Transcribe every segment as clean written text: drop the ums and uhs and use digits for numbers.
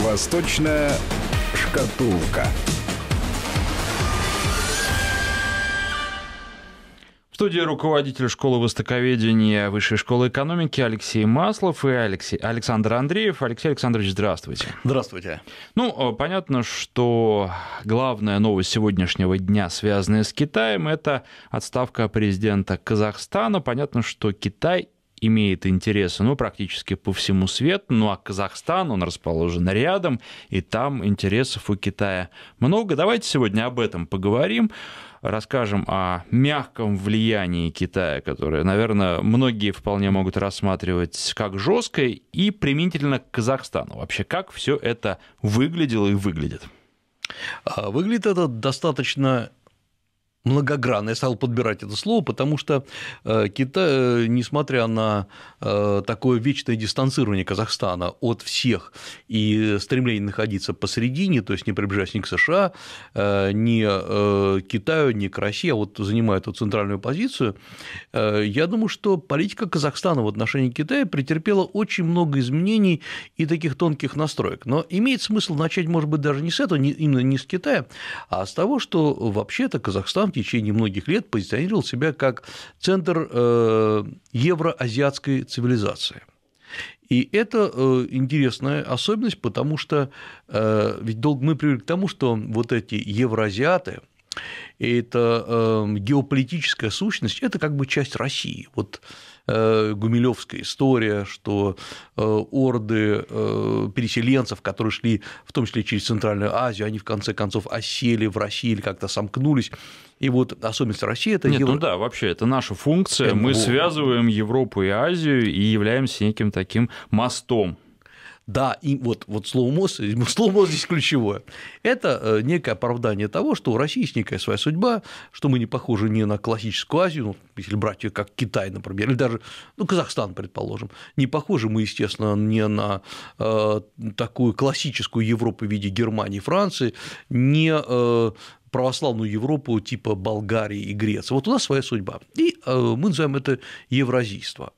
Восточная шкатулка. В студии руководитель школы востоковедения Высшей школы экономики Алексей Маслов и Александр Андреев. Алексей Александрович, здравствуйте. Здравствуйте. Ну, понятно, что главная новость сегодняшнего дня, связанная с Китаем, это отставка президента Казахстана. Понятно, что Китай имеет интересы, ну, практически по всему свету, ну, а Казахстан, он расположен рядом, и там интересов у Китая много. Давайте сегодня об этом поговорим. Расскажем о мягком влиянии Китая, которое, наверное, многие вполне могут рассматривать как жесткое, и применительно к Казахстану. Вообще, как все это выглядело и выглядит? Выглядит это достаточно многогранно. Я стал подбирать это слово, потому что Китай, несмотря на такое вечное дистанцирование Казахстана от всех и стремление находиться посередине, то есть не приближаясь ни к США, ни к Китаю, ни к России, а вот занимая эту центральную позицию, я думаю, что политика Казахстана в отношении Китая претерпела очень много изменений и таких тонких настроек. Но имеет смысл начать, может быть, даже не с этого, именно не с Китая, а с того, что вообще-то Казахстан в течение многих лет позиционировал себя как центр евроазиатской цивилизации. И это интересная особенность, потому что ведь долго мы привыкли к тому, что вот эти евроазиаты, это геополитическая сущность, это как бы часть России. Вот гумилевская история, что орды переселенцев, которые шли в том числе через Центральную Азию, они в конце концов осели в России или как-то сомкнулись. И вот особенность России – это… Нет, ну да, вообще, это наша функция, мы связываем Европу и Азию и являемся неким таким мостом. Да, и вот слово «мост» здесь ключевое. Это некое оправдание того, что у России есть некая своя судьба, что мы не похожи не на классическую Азию, ну, если брать ее как Китай, например, или даже Казахстан, предположим, не похожи мы, естественно, не на такую классическую Европу в виде Германии, Франции, не православную Европу типа Болгарии и Греции. Вот у нас своя судьба, и мы называем это евразийство.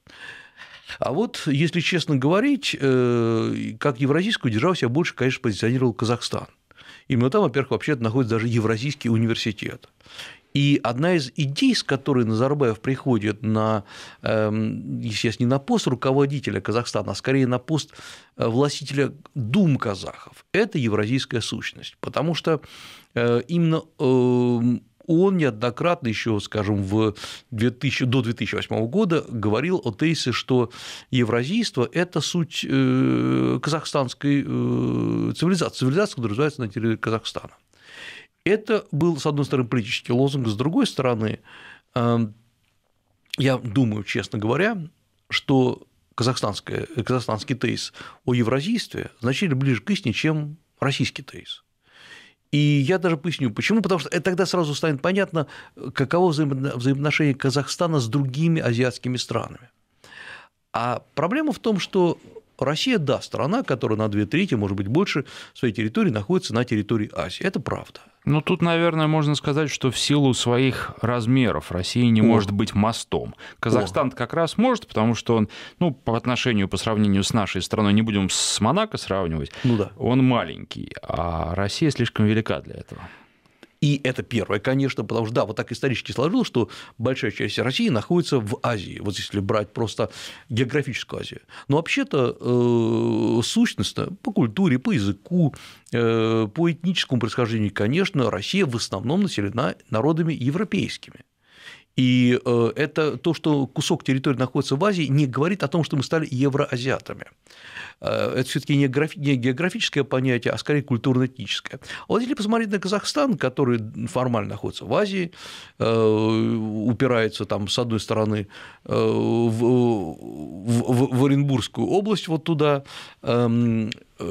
А вот, если честно говорить, как евразийскую державу себя больше, конечно, позиционировал Казахстан. Именно там, во-первых, вообще находится даже Евразийский университет. И одна из идей, с которой Назарбаев приходит на, сейчас не на пост руководителя Казахстана, а скорее на пост властителя дум казахов, это евразийская сущность, потому что именно он неоднократно еще, скажем, до 2008 года говорил о тезисе, что евразийство – это суть казахстанской цивилизации, которая развивается на территории Казахстана. Это был, с одной стороны, политический лозунг, с другой стороны, я думаю, честно говоря, что казахстанский тезис о евразийстве значительно ближе к истине, чем российский тезис. И я даже поясню, почему, потому что тогда сразу станет понятно, каково взаимоотношение Казахстана с другими азиатскими странами. А проблема в том, что Россия, да, страна, которая на 2/3, может быть, больше своей территории находится на территории Азии, это правда. Ну, тут, наверное, можно сказать, что в силу своих размеров Россия не может быть мостом. Казахстан как раз может, потому что он, ну, по сравнению с нашей страной, не будем с Монако сравнивать, он маленький, а Россия слишком велика для этого. И это первое, конечно, потому что, да, вот так исторически сложилось, что большая часть России находится в Азии, вот если брать просто географическую Азию. Но вообще-то сущностно по культуре, по языку, по этническому происхождению, конечно, Россия в основном населена народами европейскими. И это то, что кусок территории находится в Азии, не говорит о том, что мы стали евроазиатами. Это все-таки не географическое понятие, а скорее культурно-этническое. Вот если посмотреть на Казахстан, который формально находится в Азии, упирается там, с одной стороны, в Оренбургскую область, вот туда,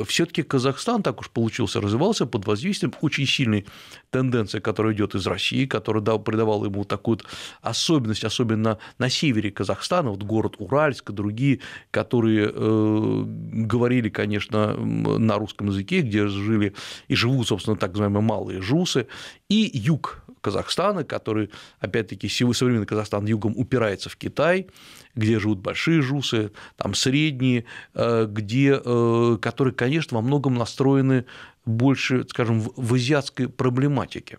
все-таки Казахстан так уж получился, развивался под воздействием очень сильной тенденции, которая идет из России, которая придавала ему такую особенность, особенно на севере Казахстана, вот город Уральск и другие, которые говорили, конечно, на русском языке, где жили и живут, собственно, так называемые малые жусы, и юг Казахстана, который, опять-таки, современный Казахстан югом упирается в Китай, где живут большие жусы, там средние, которые, конечно, во многом настроены больше, скажем, в азиатской проблематике.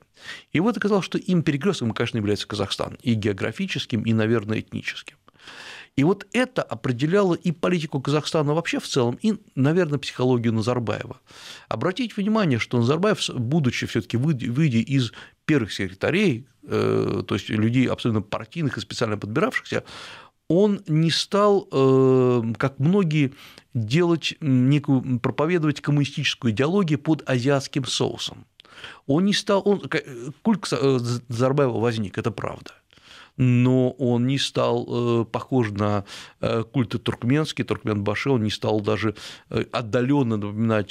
И вот оказалось, что им перекрёстком, конечно, является Казахстан, и географическим, и, наверное, этническим. И вот это определяло и политику Казахстана вообще в целом, и, наверное, психологию Назарбаева. Обратите внимание, что Назарбаев, будучи всё-таки выйдя из первых секретарей, то есть людей абсолютно партийных и специально подбиравшихся, он не стал, как многие, делать некую, проповедовать коммунистическую идеологию под азиатским соусом. Он не стал, культ Назарбаева возник, это правда. Но он не стал похож на культы туркменские, туркменбаши, он не стал даже отдаленно напоминать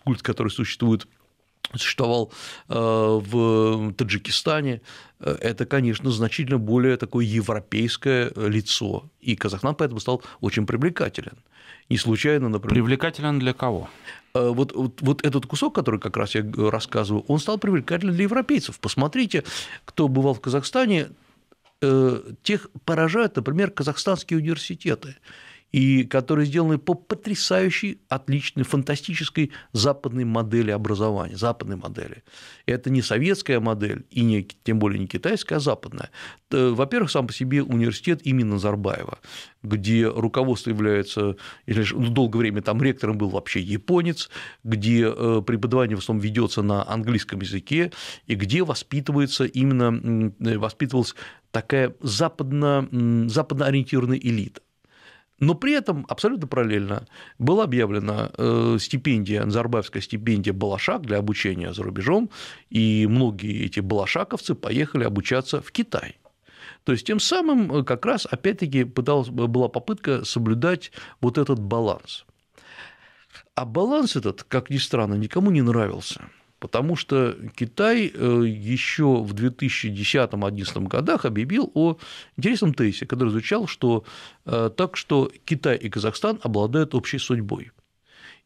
культ, который существовал в Таджикистане. Это, конечно, значительно более такое европейское лицо, и Казахстан поэтому стал очень привлекателен. Не случайно, например… Привлекателен для кого? Вот этот кусок, который как раз я рассказываю, он стал привлекателен для европейцев. Посмотрите, кто бывал в Казахстане, тех поражают, например, казахстанские университеты, и которые сделаны по потрясающей, отличной, фантастической западной модели образования, западной модели. Это не советская модель, и не, тем более не китайская, а западная. Во-первых, сам по себе университет имени Назарбаева, где руководство является, долгое время там ректором был вообще японец, где преподавание в основном ведется на английском языке, и где воспитывалась такая западно-ориентированная элита. Но при этом абсолютно параллельно была объявлена стипендия, назарбаевская стипендия «Балашак» для обучения за рубежом, и многие эти балашаковцы поехали обучаться в Китай. То есть тем самым как раз опять-таки была попытка соблюдать вот этот баланс. А баланс этот, как ни странно, никому не нравился, потому что Китай еще в 2010-2011 годах объявил о интересном тезисе, который изучал, что так что Китай и Казахстан обладают общей судьбой.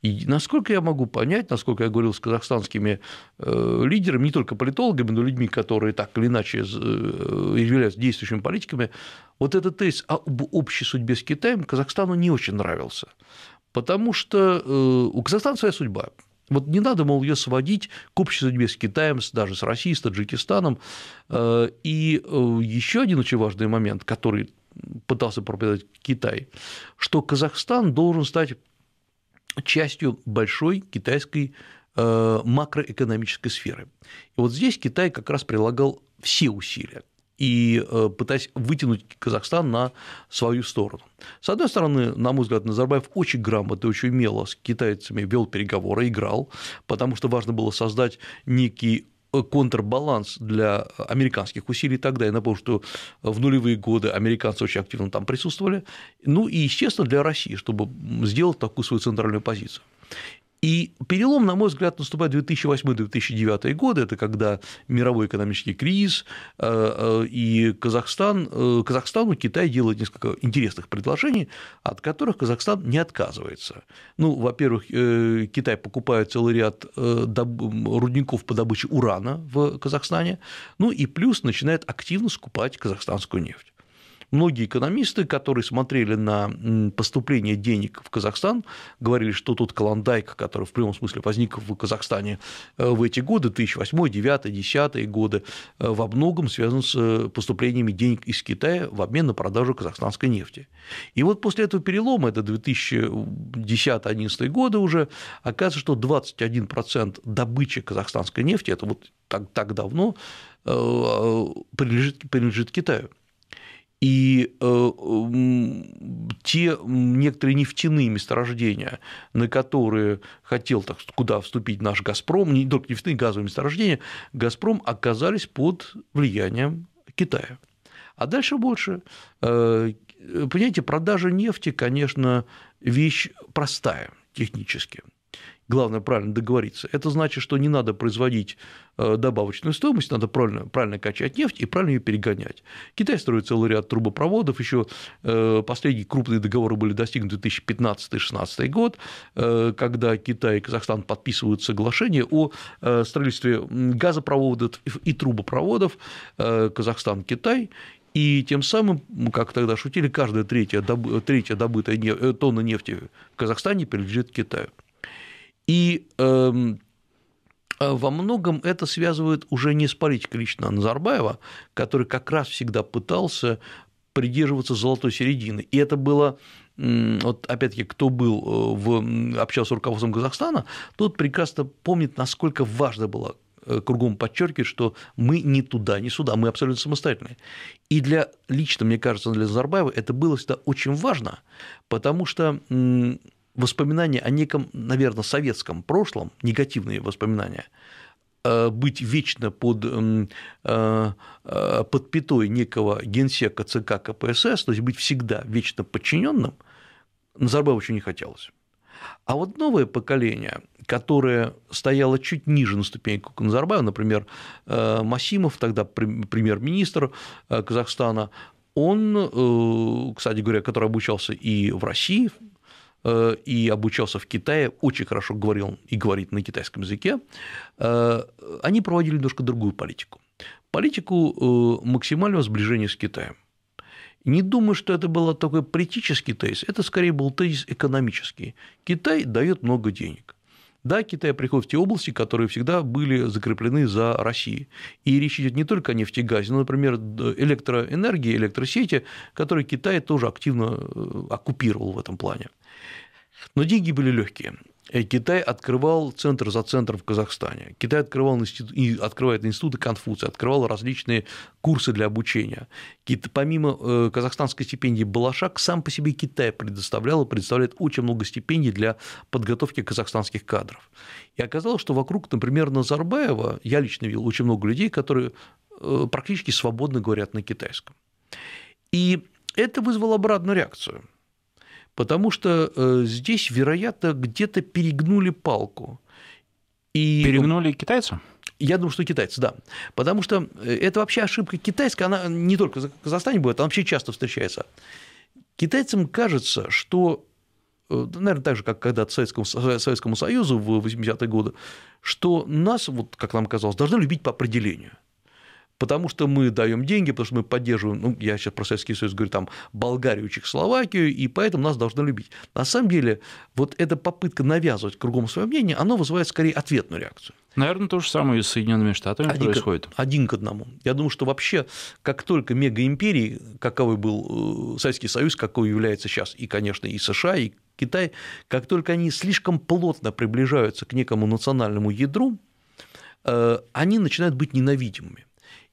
И насколько я могу понять, насколько я говорил с казахстанскими лидерами, не только политологами, но и людьми, которые так или иначе являются действующими политиками, вот этот тезис об общей судьбе с Китаем Казахстану не очень нравился, потому что у Казахстана своя судьба. Вот не надо, мол, ее сводить к общей судьбе с Китаем, даже с Россией, с Таджикистаном. И еще один очень важный момент, который пытался проповедовать Китай, что Казахстан должен стать частью большой китайской макроэкономической сферы. И вот здесь Китай как раз прилагал все усилия, и пытаясь вытянуть Казахстан на свою сторону. С одной стороны, на мой взгляд, Назарбаев очень грамотно, очень умело с китайцами вел переговоры, играл, потому что важно было создать некий контрбаланс для американских усилий тогда. Я напомню, что в нулевые годы американцы очень активно там присутствовали, ну и, естественно, для России, чтобы сделать такую свою центральную позицию. И перелом, на мой взгляд, наступает 2008-2009 годы, это когда мировой экономический кризис, и Казахстану Китай делает несколько интересных предложений, от которых Казахстан не отказывается. Ну, во-первых, Китай покупает целый ряд рудников по добыче урана в Казахстане, ну и плюс начинает активно скупать казахстанскую нефть. Многие экономисты, которые смотрели на поступление денег в Казахстан, говорили, что тот клондайк, который в прямом смысле возник в Казахстане в эти годы, 2008, 2009, 2010 годы, во многом связан с поступлениями денег из Китая в обмен на продажу казахстанской нефти. И вот после этого перелома, это 2010-2011 годы уже, оказывается, что 21% добычи казахстанской нефти, это вот так давно, принадлежит Китаю. И те некоторые нефтяные месторождения, на которые хотел куда вступить наш «Газпром», не только нефтяные, газовые месторождения, «Газпром» оказались под влиянием Китая. А дальше больше. Понимаете, продажа нефти, конечно, вещь простая технически. главное правильно договориться, это значит, что не надо производить добавочную стоимость, надо правильно качать нефть и правильно ее перегонять. Китай строит целый ряд трубопроводов, еще последние крупные договоры были достигнуты в 2015-2016 год, когда Китай и Казахстан подписывают соглашение о строительстве газопроводов и трубопроводов Казахстан-Китай. И тем самым, как тогда шутили, каждая третья добытая тонна нефти в Казахстане принадлежит Китаю. И во многом это связывает уже не с политикой лично Назарбаева, который как раз всегда пытался придерживаться золотой середины. И это было, вот опять-таки, кто был общался с руководством Казахстана, тот прекрасно помнит, насколько важно было кругом подчеркивает, что мы ни туда, ни сюда, мы абсолютно самостоятельные. И лично, мне кажется, для Назарбаева это было всегда очень важно, потому что воспоминания о неком, наверное, советском прошлом, негативные воспоминания, быть вечно под пятой некого генсека ЦК КПСС, то есть быть всегда вечно подчиненным, Назарбаеву еще не хотелось. А вот новое поколение, которое стояло чуть ниже на ступеньку к Назарбаеву, например, Масимов, тогда премьер-министр Казахстана, он, кстати говоря, который обучался и в России, и обучался в Китае, очень хорошо говорил и говорит на китайском языке, они проводили немножко другую политику. Политику максимального сближения с Китаем. Не думаю, что это был такой политический тезис, это скорее был тезис экономический. Китай дает много денег. Да, Китай приходит в те области, которые всегда были закреплены за Россией. И речь идет не только о нефти и газе, но, например, электроэнергии, электросети, которые Китай тоже активно оккупировал в этом плане. Но деньги были легкие. Китай открывал центр за центром в Казахстане, Китай открывает институты Конфуция, открывал различные курсы для обучения. Помимо казахстанской стипендии «Балашак», сам по себе Китай предоставлял и предоставляет очень много стипендий для подготовки казахстанских кадров. И оказалось, что вокруг, например, Назарбаева, я лично видел очень много людей, которые практически свободно говорят на китайском. И это вызвало обратную реакцию. Потому что здесь, вероятно, где-то перегнули палку. И... Перегнули китайцы? Я думаю, что китайцы, да. Потому что это вообще ошибка китайская, она не только в Казахстане бывает, она вообще часто встречается. Китайцам кажется, что, наверное, так же, как когда-то Советскому Союзу в 80-е годы, что нас, вот, как нам казалось, должны любить по определению. Потому что мы даем деньги, потому что мы поддерживаем, ну, я сейчас про Советский Союз говорю, там, Болгарию, Чехословакию, и поэтому нас должны любить. На самом деле, вот эта попытка навязывать кругом свое мнение, она вызывает скорее ответную реакцию. Наверное, то же самое и с Соединенными Штатами происходит. Один к одному. Я думаю, что вообще, как только мегаимперии, каковой был Советский Союз, какой является сейчас, и, конечно, и США, и Китай, как только они слишком плотно приближаются к некому национальному ядру, они начинают быть ненавидимыми.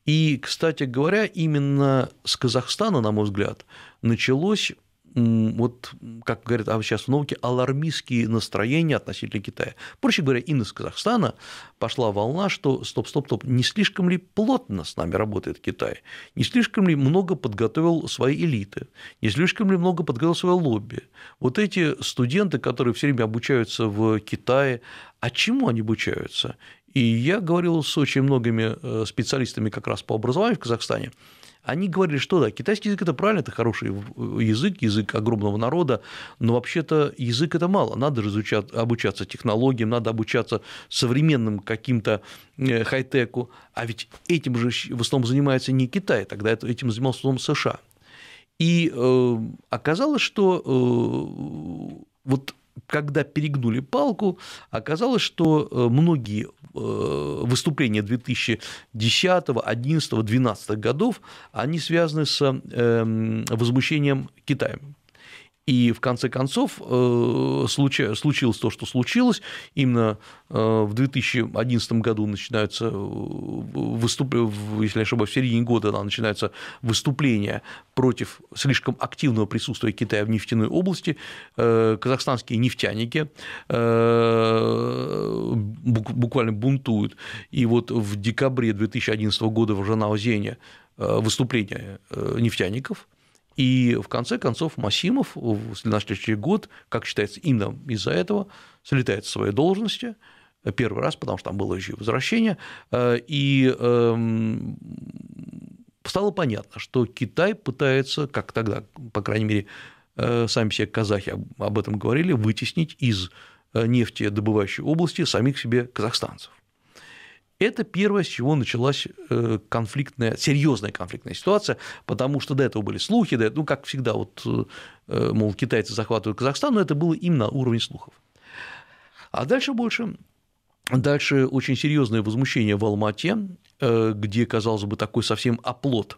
И, кстати говоря, именно с Казахстана, на мой взгляд, началось, вот, как говорят сейчас в науке, алармистские настроения относительно Китая. Проще говоря, именно с Казахстана пошла волна, что стоп, не слишком ли плотно с нами работает Китай, не слишком ли много подготовил свои элиты, не слишком ли много подготовил свое лобби. Вот эти студенты, которые все время обучаются в Китае, а чему они обучаются? И я говорил с очень многими специалистами как раз по образованию в Казахстане, они говорили, что да, китайский язык – это правильно, это хороший язык, язык огромного народа, но вообще-то язык – это мало, надо же обучаться технологиям, надо обучаться современным каким-то хай-теку, а ведь этим же в основном занимается не Китай, тогда этим занимался в основном США. И оказалось, что вот… Когда перегнули палку, оказалось, что многие выступления 2010, 2011, 2012 годов, они связаны с возмущением Китаем. И в конце концов случилось то, что случилось. Именно в 2011 году начинаются если я не ошибаюсь, в середине года начинается выступление против слишком активного присутствия Китая в нефтяной области. Казахстанские нефтяники буквально бунтуют. И вот в декабре 2011 года в Жанаозене выступление нефтяников. И в конце концов Масимов на следующий год, как считается, именно из-за этого слетает со своей должности первый раз, потому что там было еще и возвращение, и стало понятно, что Китай пытается, как тогда, по крайней мере, сами все казахи об этом говорили, вытеснить из нефтедобывающей области самих себе казахстанцев. Это первое, с чего началась конфликтная, серьезная конфликтная ситуация, потому что до этого были слухи, до этого, ну, как всегда, вот, мол, китайцы захватывают Казахстан, но это было именно на уровне слухов. А дальше больше. Дальше очень серьезное возмущение в Алмате, где, казалось бы, такой совсем оплот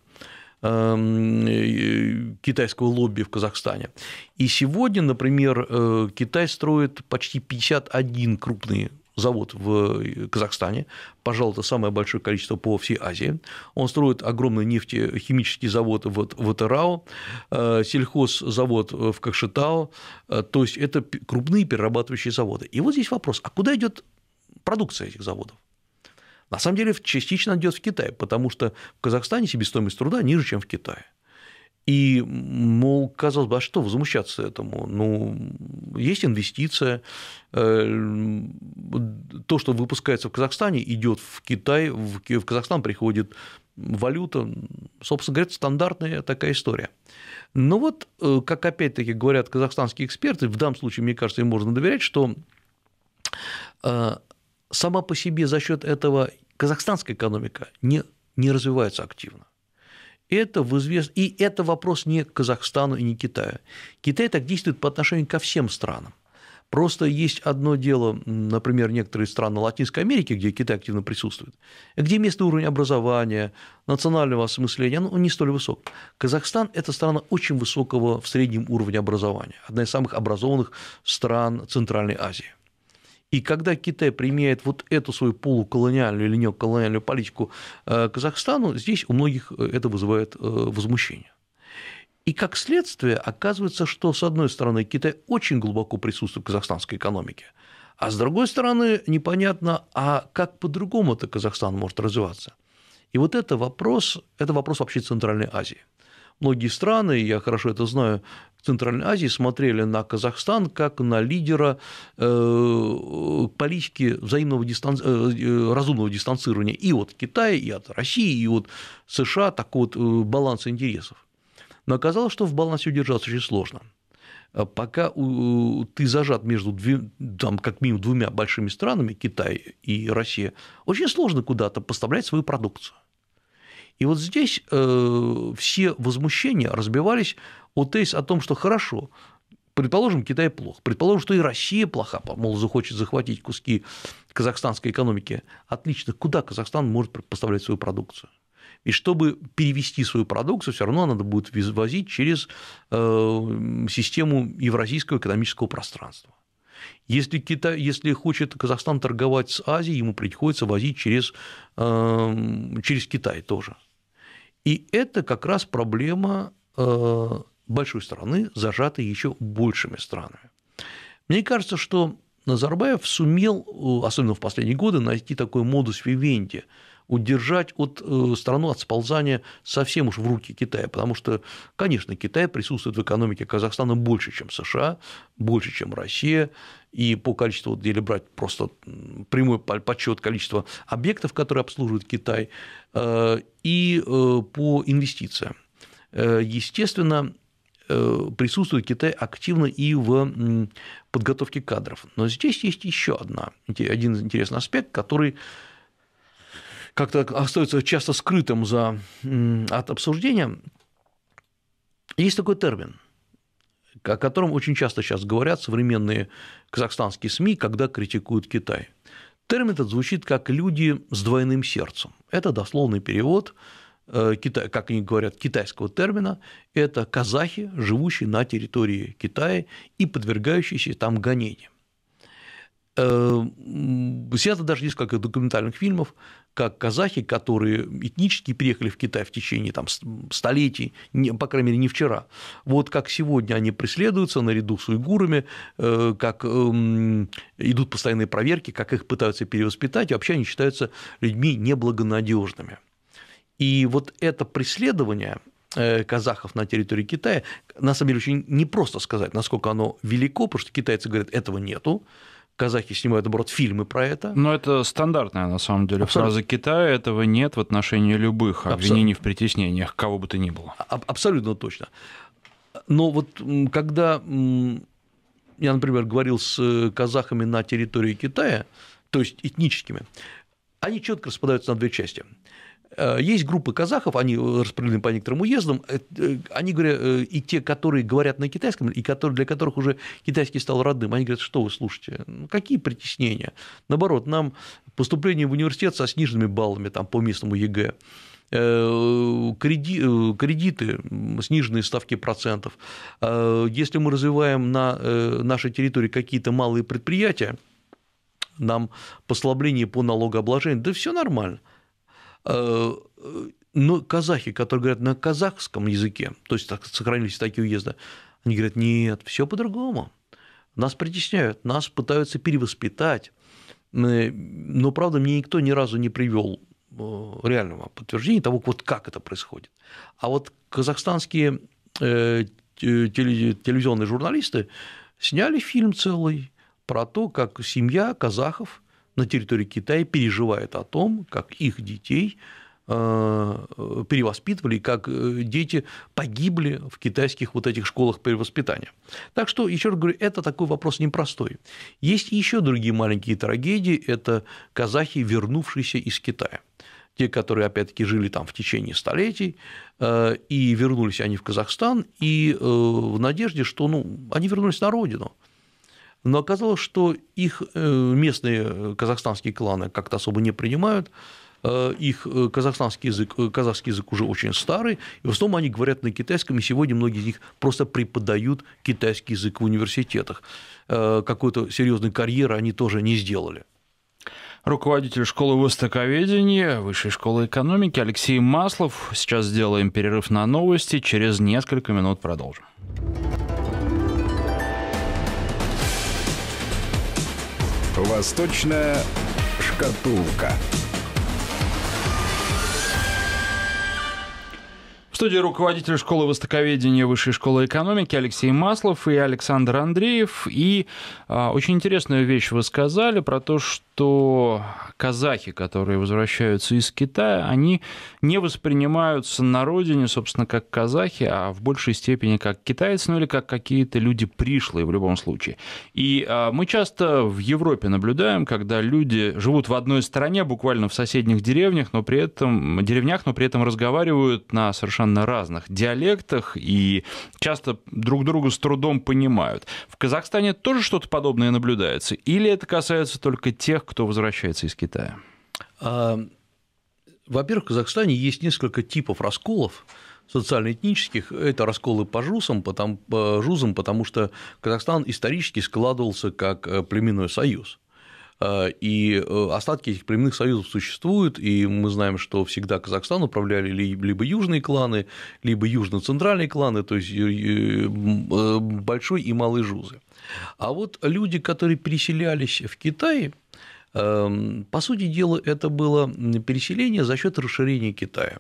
китайского лобби в Казахстане. И сегодня, например, Китай строит почти 51 крупный завод в Казахстане, пожалуй, это самое большое количество по всей Азии. Он строит огромный нефтехимический завод в Атырау, сельхоззавод в Кокшетау, то есть это крупные перерабатывающие заводы. И вот здесь вопрос, а куда идет продукция этих заводов? На самом деле частично идет в Китай, потому что в Казахстане себестоимость труда ниже, чем в Китае. И, мол, казалось бы, а что возмущаться этому? Ну, есть инвестиция, то, что выпускается в Казахстане, идет в Китай, в Казахстан приходит валюта, собственно говоря, стандартная такая история. Но вот, как опять-таки говорят казахстанские эксперты, в данном случае, мне кажется, им можно доверять, что сама по себе за счет этого казахстанская экономика не развивается активно. И это вопрос не к Казахстану и не к Китаю. Китай так действует по отношению ко всем странам. Просто есть одно дело, например, некоторые страны Латинской Америки, где Китай активно присутствует, где местный уровень образования, национального осмысления, он не столь высок. Казахстан – это страна очень высокого в среднем уровня образования, одна из самых образованных стран Центральной Азии. И когда Китай применяет вот эту свою полуколониальную или неоколониальную политику к Казахстану, здесь у многих это вызывает возмущение. И как следствие оказывается, что, с одной стороны, Китай очень глубоко присутствует в казахстанской экономике, а с другой стороны, непонятно, а как по-другому-то Казахстан может развиваться. И вот это вопрос вообще Центральной Азии. Многие страны, я хорошо это знаю, в Центральной Азии смотрели на Казахстан как на лидера политики взаимного разумного дистанцирования и от Китая, и от России, и от США, такого вот баланса интересов. Но оказалось, что в балансе удержаться очень сложно. Пока ты зажат между там, как минимум двумя большими странами, Китай и Россия, очень сложно куда-то поставлять свою продукцию. И вот здесь все возмущения разбивались о тезис о том, что хорошо, предположим, Китай плох, предположим, что и Россия плоха, мол, захочет захватить куски казахстанской экономики. Отлично, куда Казахстан может поставлять свою продукцию? И чтобы перевести свою продукцию, все равно надо будет возить через систему Евразийского экономического пространства. Если хочет Казахстан торговать с Азией, ему приходится возить через Китай тоже. И это как раз проблема большой страны, зажатой еще большими странами. Мне кажется, что Назарбаев сумел, особенно в последние годы, найти такой модус вивенди, удержать страну от сползания совсем уж в руки Китая, потому что, конечно, Китай присутствует в экономике Казахстана больше, чем США, больше, чем Россия, и по количеству, если брать просто прямой подсчет количества объектов, которые обслуживает Китай, и по инвестициям. Естественно, присутствует Китай активно и в подготовке кадров. Но здесь есть еще один интересный аспект, который как-то остается часто скрытым от обсуждения. Есть такой термин, о котором очень часто сейчас говорят современные казахстанские СМИ, когда критикуют Китай. Термин этот звучит как «люди с двойным сердцем». Это дословный перевод, как они говорят, китайского термина. Это казахи, живущие на территории Китая и подвергающиеся там гонениям. Снято даже несколько документальных фильмов, как казахи, которые этнически переехали в Китай в течение там, столетий, по крайней мере, не вчера, вот как сегодня они преследуются наряду с уйгурами, как идут постоянные проверки, как их пытаются перевоспитать, и вообще они считаются людьми неблагонадежными. И вот это преследование казахов на территории Китая, на самом деле очень непросто сказать, насколько оно велико, потому что китайцы говорят, этого нету. Казахи снимают, наоборот, фильмы про это. Но это стандартная, на самом деле, абсолютно. Фраза Китая. Этого нет в отношении любых обвинений в притеснениях, кого бы то ни было. Абсолютно точно. Но вот когда я, например, говорил с казахами на территории Китая, то есть этническими, они четко распадаются на две части. Есть группы казахов, они распределены по некоторым уездам, они говорят, и те, которые говорят на китайском, и для которых уже китайский стал родным, они говорят, что вы слушайте, какие притеснения, наоборот, нам поступление в университет со сниженными баллами там, по местному ЕГЭ, кредиты, сниженные ставки процентов, если мы развиваем на нашей территории какие-то малые предприятия, нам послабление по налогообложению, да все нормально. Но казахи, которые говорят на казахском языке, то есть сохранились такие уезды, они говорят, нет, все по-другому, нас притесняют, нас пытаются перевоспитать, но, правда, мне никто ни разу не привел реального подтверждения того, вот как это происходит. А вот казахстанские телевизионные журналисты сняли фильм целый про то, как семья казахов на территории Китая переживает о том, как их детей перевоспитывали, как дети погибли в китайских вот этих школах перевоспитания. Так что, еще раз говорю, это такой вопрос непростой. Есть еще другие маленькие трагедии, это казахи, вернувшиеся из Китая. Те, которые, опять-таки, жили там в течение столетий, и вернулись они в Казахстан, и в надежде, что они вернулись на родину. Но оказалось, что их местные казахстанские кланы как-то особо не принимают, их казахский язык уже очень старый, и в основном они говорят на китайском, и сегодня многие из них просто преподают китайский язык в университетах. Какой-то серьезной карьеры они тоже не сделали. Руководитель школы востоковедения Высшей школы экономики Алексей Маслов. Сейчас сделаем перерыв на новости, через несколько минут продолжим. Восточная шкатулка. В студии руководитель школы востоковедения Высшей школы экономики Алексей Маслов и Александр Андреев. И очень интересную вещь вы сказали про то, что казахи, которые возвращаются из Китая, они не воспринимаются на родине, собственно, как казахи, а в большей степени как китайцы, ну или как какие-то люди пришлые в любом случае. И мы часто в Европе наблюдаем, когда люди живут в одной стране, буквально в соседних деревнях, но при этом разговаривают на совершенно разных диалектах и часто друг друга с трудом понимают. В Казахстане тоже что-то подобное наблюдается? Или это касается только тех, кто возвращается из Китая? Во-первых, в Казахстане есть несколько типов расколов социально-этнических. Это расколы по жузам, потому что Казахстан исторически складывался как племенной союз. И остатки этих племенных союзов существуют, и мы знаем, что всегда Казахстан управляли либо южные кланы, либо южно-центральные кланы, то есть большой и малый жузы. А вот люди, которые переселялись в Китай, по сути дела, это было переселение за счет расширения Китая.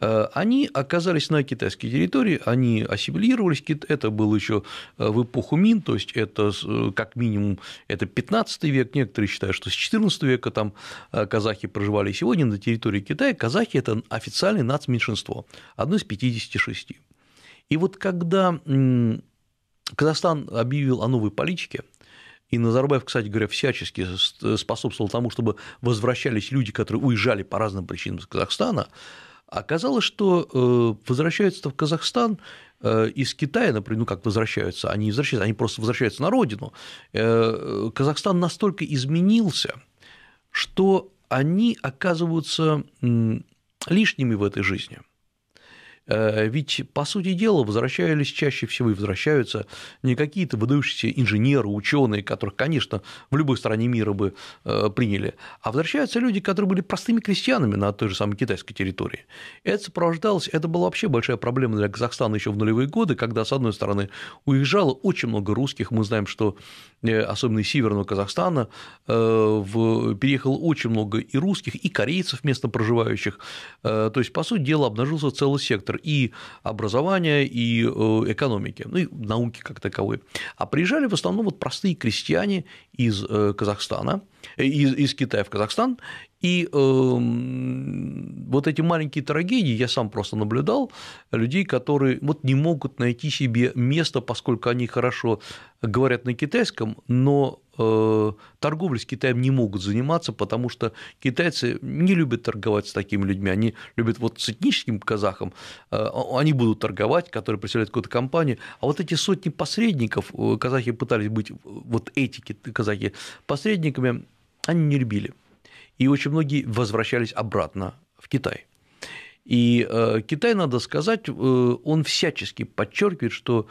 Они оказались на китайской территории, они ассимилировались, это было еще в эпоху Мин, то есть это как минимум это 15 век, некоторые считают, что с 14 века там казахи проживали, и сегодня на территории Китая казахи – это официальное нацменьшинство, одно из 56. И вот когда Казахстан объявил о новой политике, и Назарбаев, кстати говоря, всячески способствовал тому, чтобы возвращались люди, которые уезжали по разным причинам из Казахстана, оказалось, что возвращаются в Казахстан из Китая, например, как возвращаются, они не возвращаются, они просто возвращаются на родину. Казахстан настолько изменился, что они оказываются лишними в этой жизни. Ведь, по сути дела, возвращались чаще всего и возвращаются не какие-то выдающиеся инженеры, ученые, которых, конечно, в любой стране мира бы приняли, а возвращаются люди, которые были простыми крестьянами на той же самой китайской территории. Это сопровождалось, это была вообще большая проблема для Казахстана еще в нулевые годы, когда, с одной стороны, уезжало очень много русских, мы знаем, что особенно из Северного Казахстана, переехало очень много и русских, и корейцев местно проживающих. То есть, по сути дела, обнажился целый сектор и образования, и экономики, ну и науки как таковой. А приезжали в основном вот простые крестьяне из Казахстана, из Китая в Казахстан, и вот эти маленькие трагедии я сам просто наблюдал, людей, которые вот не могут найти себе место, поскольку они хорошо говорят на китайском, но торговлей с Китаем не могут заниматься, потому что китайцы не любят торговать с такими людьми, они любят вот с этническим казахом, они будут торговать, которые представляют какую-то компанию, а вот эти сотни посредников, казахи пытались быть вот эти казахи посредниками, они не любили, и очень многие возвращались обратно в Китай. И Китай, надо сказать, он всячески подчеркивает, что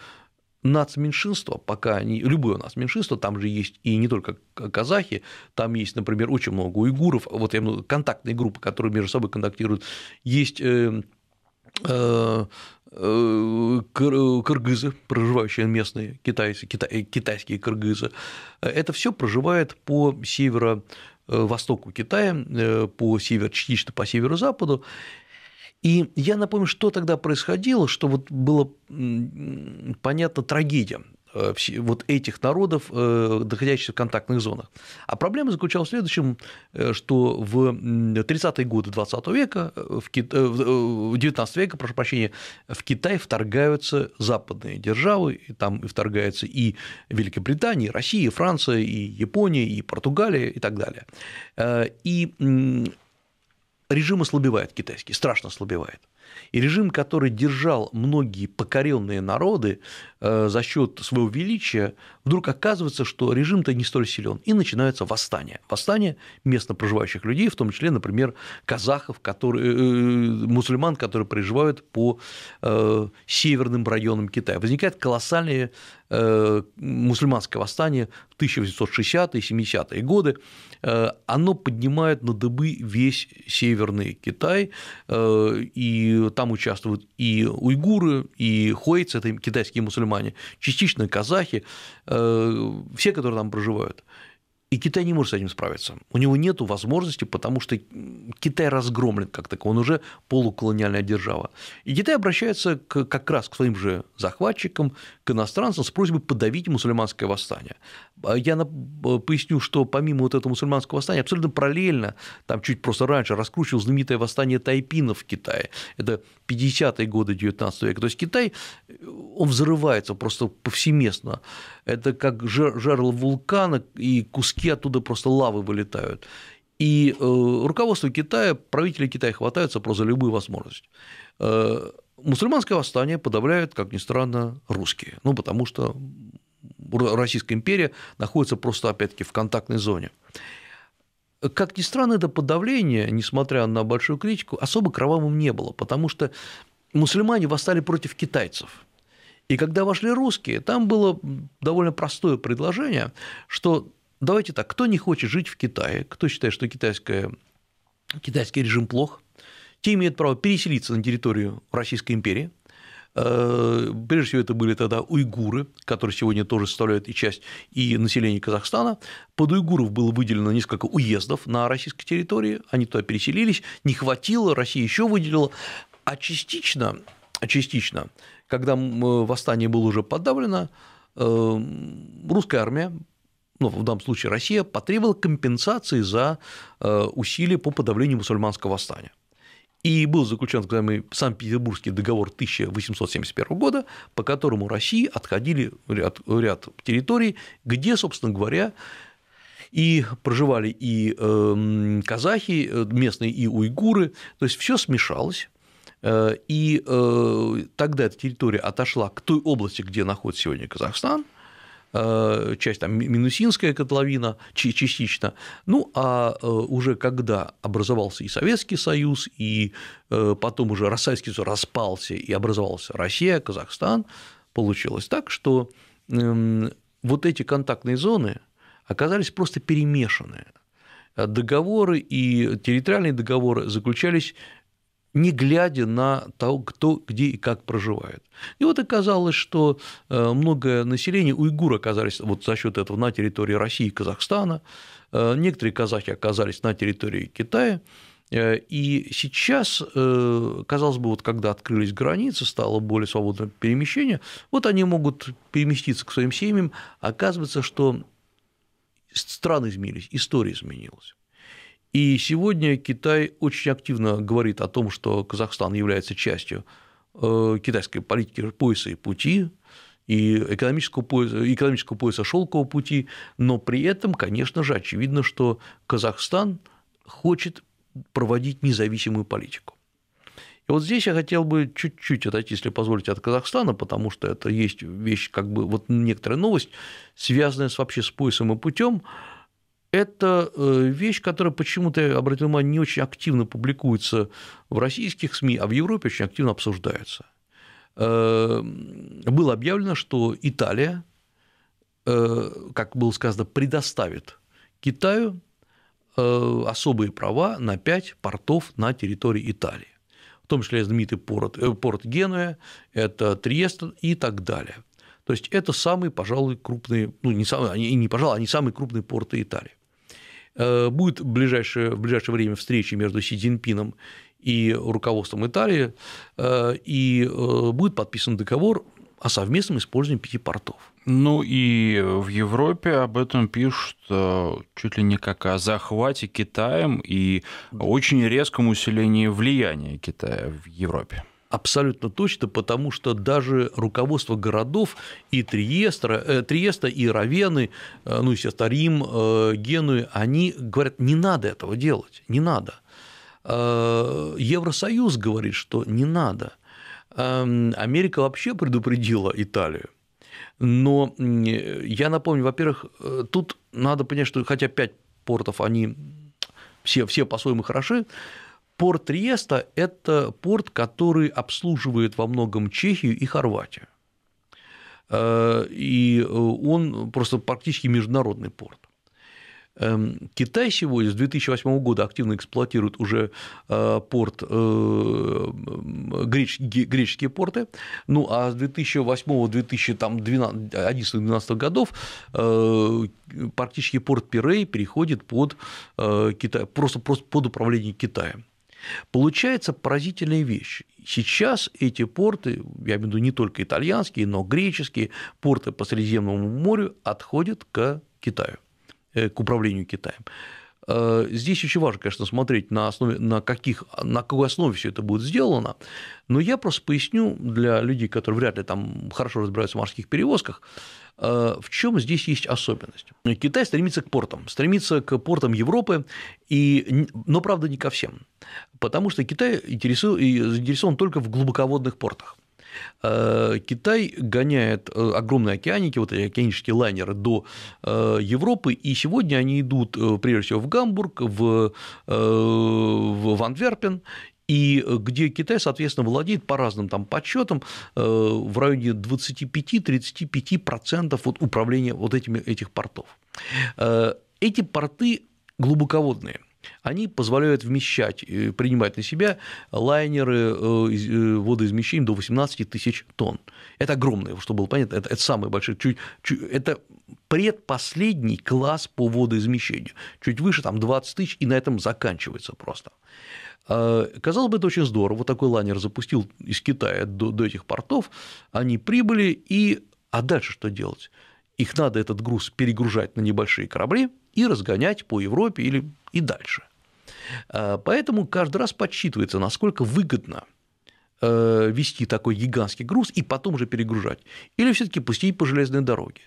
нацменьшинство, пока не любое нацменьшинство, там же есть и не только казахи, там есть, например, очень много уйгуров, вот я имею в виду контактные группы, которые между собой контактируют, есть кыргызы, проживающие местные китайцы, китайские кыргызы, это все проживает по северо-востоку Китая, по северо, частично по северо-западу. И я напомню, что тогда происходило, что вот была понятна трагедия вот этих народов, находящихся в контактных зонах. А проблема заключалась в следующем, что в 30-е годы 20 века, в 19 века, прошу прощения, в Китай вторгаются западные державы, и там вторгаются и Великобритания, и Россия, и Франция, и Япония, и Португалия, и так далее. И режим ослабевает китайский, страшно ослабевает. И режим, который держал многие покоренные народы за счет своего величия, вдруг оказывается, что режим-то не столь силен, и начинается восстание. Восстание местно проживающих людей, в том числе, например, казахов, мусульман, которые проживают по северным районам Китая. Возникает колоссальное мусульманское восстание в 1860-70-е годы, оно поднимает на дыбы весь Северный Китай, и там участвуют и уйгуры, и хойцы, это китайские мусульмане, частично казахи, все, которые там проживают. И Китай не может с этим справиться, у него нет возможности, потому что Китай разгромлен как таковой, он уже полуколониальная держава. И Китай обращается как раз к своим же захватчикам, к иностранцам с просьбой подавить мусульманское восстание. Я поясню, что помимо вот этого мусульманского восстания абсолютно параллельно, там чуть просто раньше раскручивал знаменитое восстание тайпинов в Китае, это 50-е годы 19 века, то есть Китай, он взрывается просто повсеместно, это как жерло вулкана, и куски оттуда просто лавы вылетают, и руководство Китая, правители Китая хватаются просто за любую возможность. Мусульманское восстание подавляют, как ни странно, русские, ну, потому что Российская империя находится просто, опять-таки, в контактной зоне. Как ни странно, это подавление, несмотря на большую критику, особо кровавым не было, потому что мусульмане восстали против китайцев. И когда вошли русские, там было довольно простое предложение, что давайте так, кто не хочет жить в Китае, кто считает, что китайский режим плох, те имеют право переселиться на территорию Российской империи. Прежде всего, это были тогда уйгуры, которые сегодня тоже составляют и часть и населения Казахстана. Под уйгуров было выделено несколько уездов на российской территории, они туда переселились, не хватило, Россия еще выделила, а частично, когда восстание было уже подавлено, русская армия, ну, в данном случае Россия, потребовала компенсации за усилия по подавлению мусульманского восстания. И был заключен так называемый Санкт-Петербургский договор 1871 года, по которому России отходили ряд территорий, где, собственно говоря, и проживали и казахи, местные и уйгуры, то есть все смешалось. И тогда эта территория отошла к той области, где находится сегодня Казахстан, часть там Минусинская котловина частично, ну а уже когда образовался и Советский Союз, и потом уже Советский Союз распался и образовался Россия, Казахстан, получилось так, что вот эти контактные зоны оказались просто перемешаны, договоры и территориальные договоры заключались не глядя на того, кто, где и как проживает. И вот оказалось, что многое население уйгур оказались вот за счет этого на территории России и Казахстана, некоторые казахи оказались на территории Китая. И сейчас, казалось бы, вот когда открылись границы, стало более свободное перемещение, вот они могут переместиться к своим семьям, оказывается, что страны изменились, история изменилась. И сегодня Китай очень активно говорит о том, что Казахстан является частью китайской политики пояса и пути, и экономического пояса шелкового пути, но при этом, конечно же, очевидно, что Казахстан хочет проводить независимую политику. И вот здесь я хотел бы чуть-чуть отойти, если позволите, от Казахстана, потому что это есть вещь, как бы вот некоторая новость, связанная вообще с поясом и путем. Это вещь, которая почему-то, я обратил внимание, не очень активно публикуется в российских СМИ, а в Европе очень активно обсуждается. Было объявлено, что Италия, как было сказано, предоставит Китаю особые права на 5 портов на территории Италии, в том числе знаменитый порт Генуя, это Триест и так далее. То есть это самые, пожалуй, крупные, ну, не самые, не пожалуй, они самые крупные порты Италии. Будет в ближайшее время встреча между Си Цзиньпином и руководством Италии, и будет подписан договор о совместном использовании 5 портов. Ну и в Европе об этом пишут чуть ли не как о захвате Китаем и очень резком усилении влияния Китая в Европе. Абсолютно точно, потому что даже руководство городов и Триеста, и Равены, ну, естественно, Рим, Генуи, они говорят, не надо этого делать, не надо. Евросоюз говорит, что не надо. Америка вообще предупредила Италию. Но я напомню, во-первых, тут надо понять, что хотя 5 портов, они все по-своему хороши, порт Триеста – это порт, который обслуживает во многом Чехию и Хорватию, и он просто практически международный порт. Китай сегодня с 2008 года активно эксплуатирует уже греческие порты, ну а с 2008-2011-2012 годов практически порт Пирей переходит под Китай, просто под управление Китаем. Получается поразительная вещь. Сейчас эти порты, я имею в виду не только итальянские, но и греческие порты по Средиземному морю отходят к Китаю, к управлению Китаем. Здесь очень важно, конечно, смотреть, на какой основе все это будет сделано, но я просто поясню для людей, которые вряд ли там хорошо разбираются в морских перевозках, в чем здесь есть особенность. Китай стремится к портам Европы, но, правда, не ко всем, потому что Китай заинтересован только в глубоководных портах. Китай гоняет огромные океаники, вот эти океанические лайнеры до Европы, и сегодня они идут, прежде всего, в Гамбург, в Антверпен, и где Китай, соответственно, владеет по разным там подсчетам в районе 25-35% от управления вот этих портов. Эти порты глубоководные. Они позволяют принимать на себя лайнеры водоизмещением до 18 тысяч тонн. Это огромное, чтобы было понятно, это самый большой, это предпоследний класс по водоизмещению, чуть выше там 20 тысяч, и на этом заканчивается просто. Казалось бы, это очень здорово, вот такой лайнер запустил из Китая до этих портов, они прибыли, а дальше что делать? Их надо, этот груз, перегружать на небольшие корабли и разгонять по Европе и дальше. Поэтому каждый раз подсчитывается, насколько выгодно вести такой гигантский груз и потом уже перегружать, или все-таки пустить по железной дороге.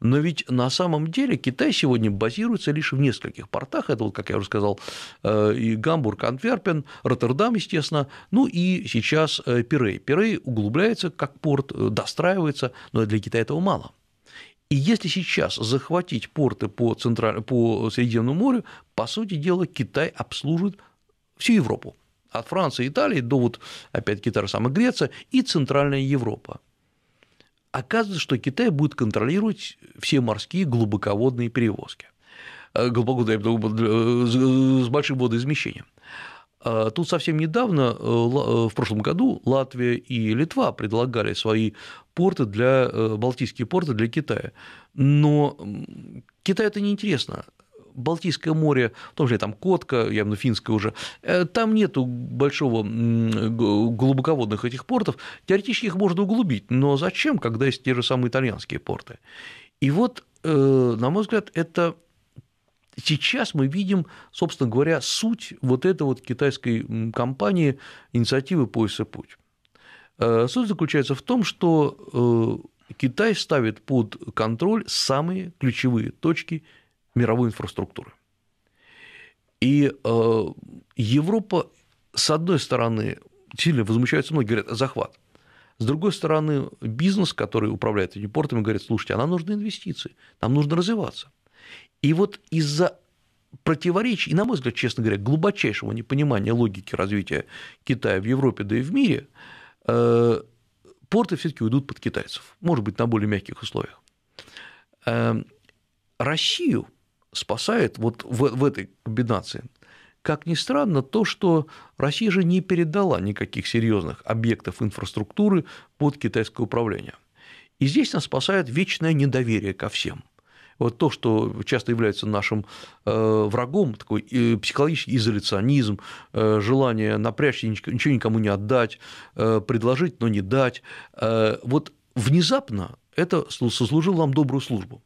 Но ведь на самом деле Китай сегодня базируется лишь в нескольких портах, это, вот, как я уже сказал, и Гамбург, Антверпен, Роттердам, естественно, ну и сейчас Пирей. Пирей углубляется как порт, достраивается, но для Китая этого мало. И если сейчас захватить порты по Средиземному морю, по сути дела, Китай обслуживает всю Европу, от Франции и Италии до, вот, опять-таки, та же самая Греция и Центральная Европа. Оказывается, что Китай будет контролировать все морские глубоководные перевозки с большим водоизмещением. Тут совсем недавно, в прошлом году, Латвия и Литва предлагали свои порты для балтийские порты для Китая. Но Китаю это неинтересно. Балтийское море, в том числе там Котка, явно финское уже, там нету большого глубоководных этих портов, теоретически их можно углубить, но зачем, когда есть те же самые итальянские порты? И вот, на мой взгляд, это сейчас мы видим, собственно говоря, суть вот этой вот китайской кампании инициативы «Пояс и путь». Суть заключается в том, что Китай ставит под контроль самые ключевые точки мировой инфраструктуры. И Европа, с одной стороны, сильно возмущаются многие, говорят, захват. С другой стороны, бизнес, который управляет этими портами, говорит, слушайте, а нам нужны инвестиции, нам нужно развиваться. И вот из-за противоречий, и, на мой взгляд, честно говоря, глубочайшего непонимания логики развития Китая в Европе, да и в мире, порты все-таки уйдут под китайцев, может быть, на более мягких условиях. Россию спасает вот в этой комбинации, как ни странно, то, что Россия же не передала никаких серьезных объектов инфраструктуры под китайское управление. И здесь нас спасает вечное недоверие ко всем. Вот то, что часто является нашим врагом, такой психологический изоляционизм, желание напрячься, ничего никому не отдать, предложить, но не дать. Вот внезапно это сослужило нам добрую службу.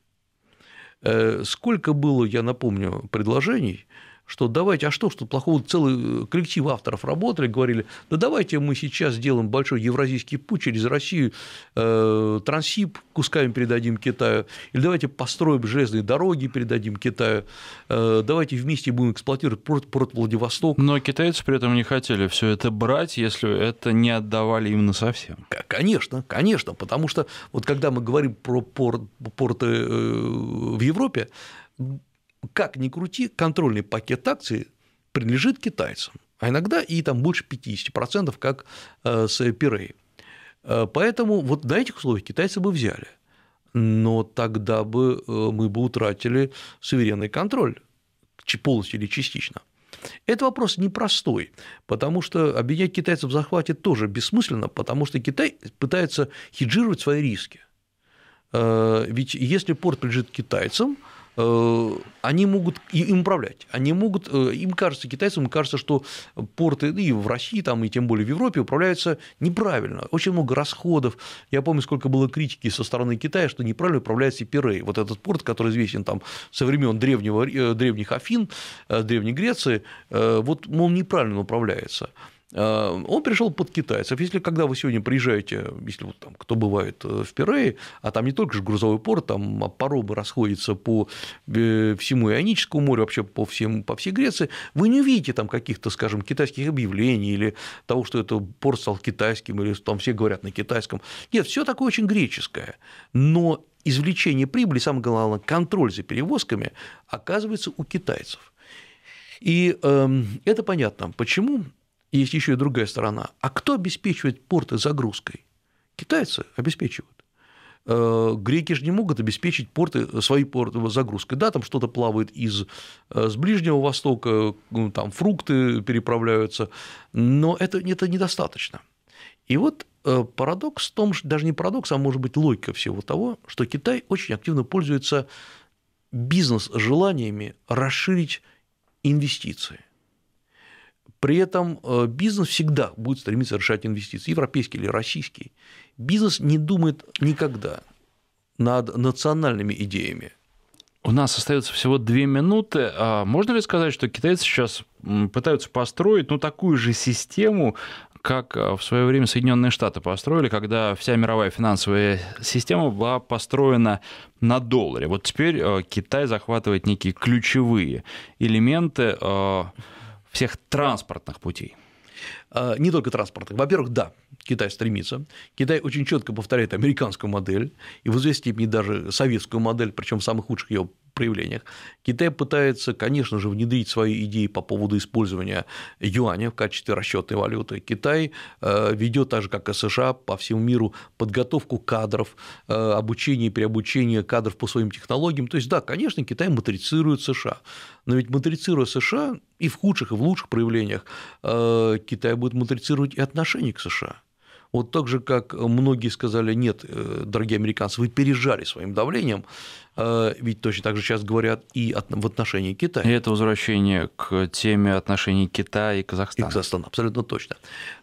Сколько было, я напомню, предложений, что давайте, а что плохого, целый коллектив авторов работали, говорили, да давайте мы сейчас сделаем большой евразийский путь через Россию, Трансиб кусками передадим Китаю, или давайте построим железные дороги, передадим Китаю, давайте вместе будем эксплуатировать порт Владивосток. Но китайцы при этом не хотели все это брать, если это не отдавали именно совсем. Конечно, конечно, потому что вот когда мы говорим про порты в Европе, как ни крути, контрольный пакет акций принадлежит китайцам, а иногда и там больше 50%, как с Пирей. Поэтому вот на этих условиях китайцы бы взяли, но тогда бы мы бы утратили суверенный контроль полностью или частично. Это вопрос непростой, потому что объединять китайцев в захвате тоже бессмысленно, потому что Китай пытается хеджировать свои риски. Ведь если порт принадлежит китайцам, они могут им управлять, они могут, им кажется, китайцам кажется, что порты и в России, там, и тем более в Европе управляются неправильно, очень много расходов, я помню, сколько было критики со стороны Китая, что неправильно управляется Пирей, вот этот порт, который известен там со времен древних Афин, Древней Греции, вот, мол, неправильно управляется. Он пришел под китайцев. Если когда вы сегодня приезжаете, если вот там кто бывает в Пирее, а там не только же грузовой порт, там паромы расходятся по всему Ионическому морю, вообще по всей Греции, вы не увидите там каких-то, скажем, китайских объявлений или того, что это порт стал китайским, или там все говорят на китайском. Нет, все такое очень греческое, но извлечение прибыли, самое главное, контроль за перевозками оказывается у китайцев. И это понятно. Почему? Есть еще и другая сторона. А кто обеспечивает порты загрузкой? Китайцы обеспечивают. Греки же не могут обеспечить свои порты загрузкой. Да, там что-то плавает с Ближнего Востока, там фрукты переправляются, но это недостаточно. И вот парадокс в том, что даже не парадокс, а может быть логика всего того, что Китай очень активно пользуется бизнес-желаниями расширить инвестиции. При этом бизнес всегда будет стремиться решать инвестиции, европейский или российский. Бизнес не думает никогда над национальными идеями. У нас остается всего 2 минуты. Можно ли сказать, что китайцы сейчас пытаются построить такую же систему, как в свое время Соединенные Штаты построили, когда вся мировая финансовая система была построена на долларе? Вот теперь Китай захватывает некие ключевые элементы всех транспортных путей. Не только транспортных. Во-первых, да, Китай стремится. Китай очень четко повторяет американскую модель и в известной степени даже советскую модель, причем в самых худших ее проявлениях. Китай пытается, конечно же, внедрить свои идеи по поводу использования юаня в качестве расчетной валюты. Китай ведет, так же как и США, по всему миру подготовку кадров, обучение и переобучение кадров по своим технологиям. То есть, да, конечно, Китай матрицирует США, но ведь матрицируя США и в худших, и в лучших проявлениях, Китай будет матрицировать и отношение к США. Вот так же, как многие сказали: нет, дорогие американцы, вы пережали своим давлением, ведь точно так же сейчас говорят и в отношении Китая. И это возвращение к теме отношений Китая и Казахстана. И Казахстана, абсолютно точно.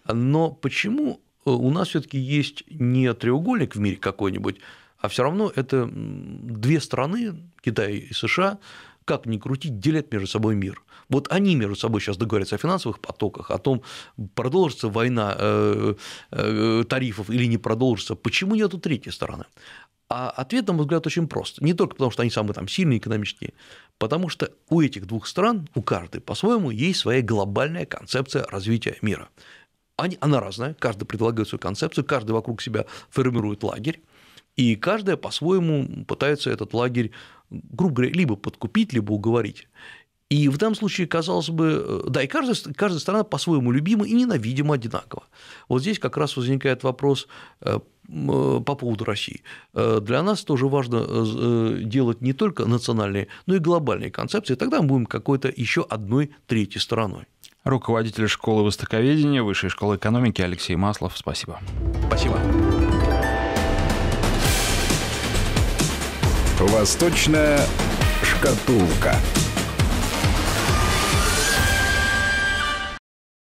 Но почему у нас все-таки есть не треугольник в мире какой-нибудь, а все равно это две страны, Китай и США, как ни крути, делят между собой мир. Вот они между собой сейчас договорятся о финансовых потоках, о том, продолжится война тарифов или не продолжится. Почему нету третьей стороны? А ответ, на мой взгляд, очень прост. Не только потому, что они самые там сильные экономические, потому что у этих двух стран, у каждой по-своему, есть своя глобальная концепция развития мира. Она разная, каждый предлагает свою концепцию, каждый вокруг себя формирует лагерь, и каждая по-своему пытается этот лагерь, грубо говоря, либо подкупить, либо уговорить. И в данном случае, казалось бы, да, и каждая страна по-своему любима и ненавидима одинаково. Вот здесь как раз возникает вопрос по поводу России. Для нас тоже важно делать не только национальные, но и глобальные концепции, тогда мы будем какой-то еще одной третьей стороной. Руководитель школы востоковедения Высшей школы экономики Алексей Маслов, спасибо. Спасибо. Восточная шкатулка.